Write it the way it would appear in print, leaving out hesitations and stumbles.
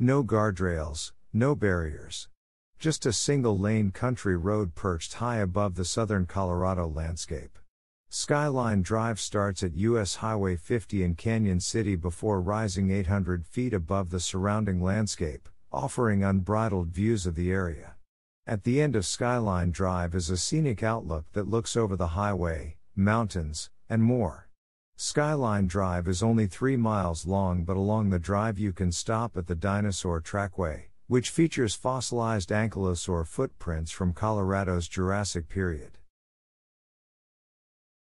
No guardrails, no barriers. Just a single-lane country road perched high above the southern Colorado landscape. Skyline Drive starts at U.S. Highway 50 in Cañon City before rising 800 feet above the surrounding landscape, offering unbridled views of the area. At the end of Skyline Drive is a scenic outlook that looks over the highway, mountains, and more. Skyline Drive is only 3 miles long, but along the drive you can stop at the Dinosaur Trackway, which features fossilized ankylosaur footprints from Colorado's Jurassic period.